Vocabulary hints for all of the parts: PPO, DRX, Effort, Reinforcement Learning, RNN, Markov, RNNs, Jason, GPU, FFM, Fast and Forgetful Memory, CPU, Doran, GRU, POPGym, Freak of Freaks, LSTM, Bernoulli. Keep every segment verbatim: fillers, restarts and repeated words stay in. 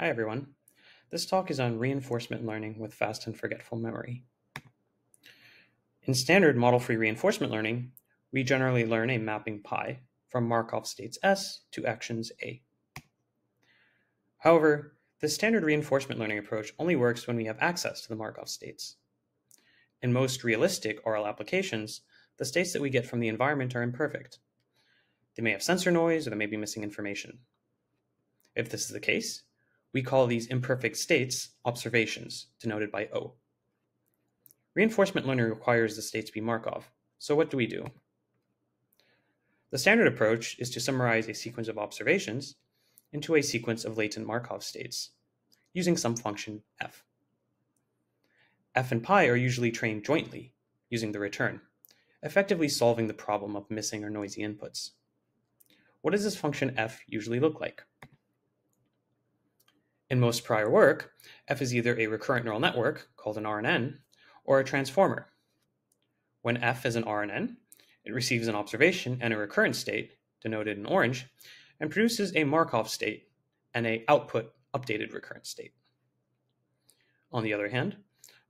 Hi everyone, this talk is on reinforcement learning with fast and forgetful memory. In standard model-free reinforcement learning, we generally learn a mapping pi from Markov states S to actions A. However, the standard reinforcement learning approach only works when we have access to the Markov states. In most realistic oral applications, the states that we get from the environment are imperfect. They may have sensor noise or they may be missing information. If this is the case, we call these imperfect states observations, denoted by O. Reinforcement learning requires the states be Markov, so what do we do? The standard approach is to summarize a sequence of observations into a sequence of latent Markov states, using some function f. f and pi are usually trained jointly, using the return, effectively solving the problem of missing or noisy inputs. What does this function f usually look like? In most prior work, f is either a recurrent neural network, called an R N N, or a transformer. When f is an R N N, it receives an observation and a recurrent state, denoted in orange, and produces a Markov state and an output updated recurrent state. On the other hand,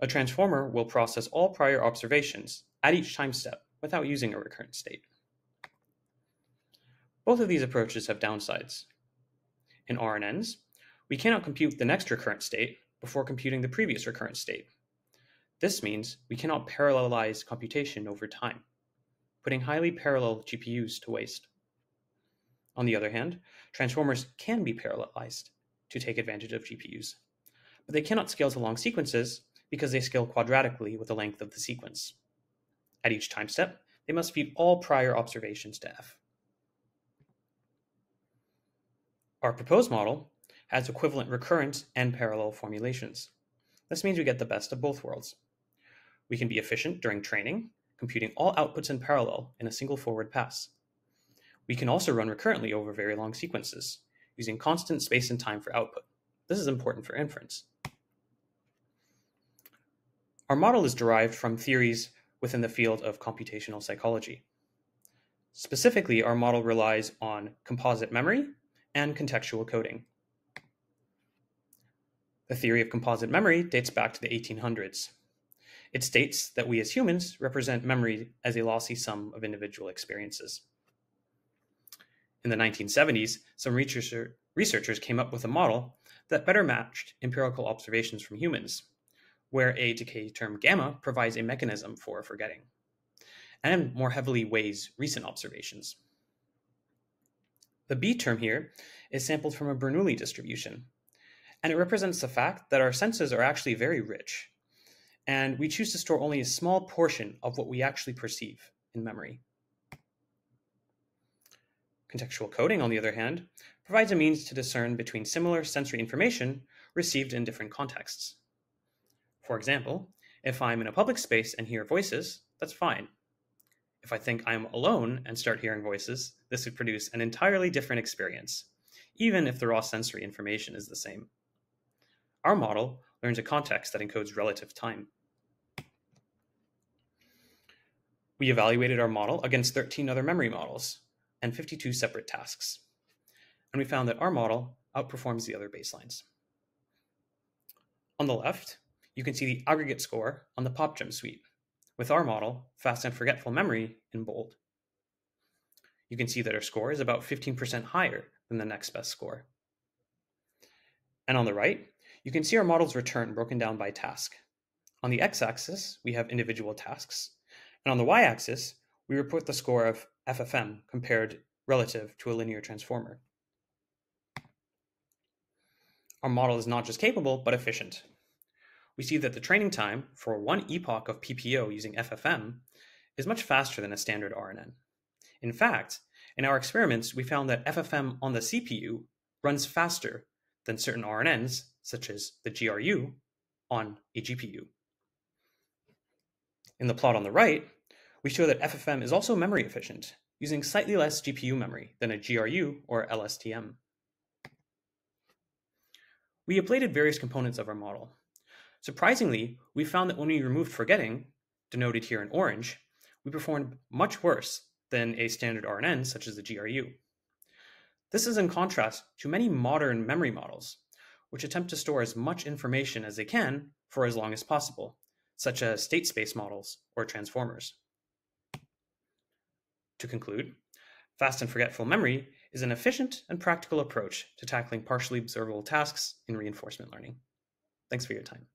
a transformer will process all prior observations at each time step without using a recurrent state. Both of these approaches have downsides. In R N Ns, we cannot compute the next recurrent state before computing the previous recurrent state. This means we cannot parallelize computation over time, putting highly parallel G P Us to waste. On the other hand, transformers can be parallelized to take advantage of G P Us, but they cannot scale to long sequences because they scale quadratically with the length of the sequence. At each time step, they must feed all prior observations to f. Our proposed model has equivalent recurrent and parallel formulations. This means we get the best of both worlds. We can be efficient during training, computing all outputs in parallel in a single forward pass. We can also run recurrently over very long sequences, using constant space and time for output. This is important for inference. Our model is derived from theories within the field of computational psychology. Specifically, our model relies on composite memory and contextual coding. The theory of composite memory dates back to the eighteen hundreds. It states that we as humans represent memory as a lossy sum of individual experiences. In the nineteen seventies, some researcher, researchers came up with a model that better matched empirical observations from humans, where a decay term gamma provides a mechanism for forgetting, and more heavily weighs recent observations. The B term here is sampled from a Bernoulli distribution, and it represents the fact that our senses are actually very rich, and we choose to store only a small portion of what we actually perceive in memory. Contextual coding, on the other hand, provides a means to discern between similar sensory information received in different contexts. For example, if I'm in a public space and hear voices, that's fine. If I think I'm alone and start hearing voices, this would produce an entirely different experience, even if the raw sensory information is the same. Our model learns a context that encodes relative time. We evaluated our model against thirteen other memory models and fifty-two separate tasks, and we found that our model outperforms the other baselines. On the left, you can see the aggregate score on the POPGym suite, with our model, Fast and Forgetful Memory, in bold. You can see that our score is about fifteen percent higher than the next best score. And on the right, you can see our model's return broken down by task. On the x-axis, we have individual tasks, and on the y-axis, we report the score of F F M compared relative to a linear transformer. Our model is not just capable, but efficient. We see that the training time for one epoch of P P O using F F M is much faster than a standard R N N. In fact, in our experiments, we found that F F M on the C P U runs faster than certain R N Ns, such as the G R U, on a G P U. In the plot on the right, we show that F F M is also memory efficient, using slightly less G P U memory than a G R U or L S T M. We ablated various components of our model. Surprisingly, we found that when we removed forgetting, denoted here in orange, we performed much worse than a standard R N N such as the G R U. This is in contrast to many modern memory models, which attempt to store as much information as they can for as long as possible, such as state space models or transformers. To conclude, Fast and Forgetful Memory is an efficient and practical approach to tackling partially observable tasks in reinforcement learning. Thanks for your time.